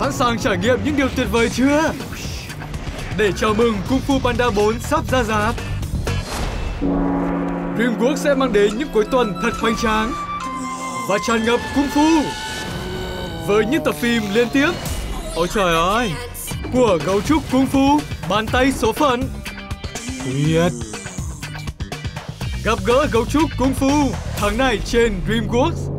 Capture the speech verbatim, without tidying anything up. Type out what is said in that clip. Sẵn sàng trải nghiệm những điều tuyệt vời chưa? Để chào mừng Kung Fu Panda bốn sắp ra rạp, Dreamworks sẽ mang đến những cuối tuần thật hoành tráng và tràn ngập Kung Fu với những tập phim liên tiếp. Ôi trời ơi, của Gấu Trúc Kung Fu, Bàn Tay Số Phận, Tuyệt, Gặp Gỡ Gấu Trúc Kung Fu tháng này trên Dreamworks.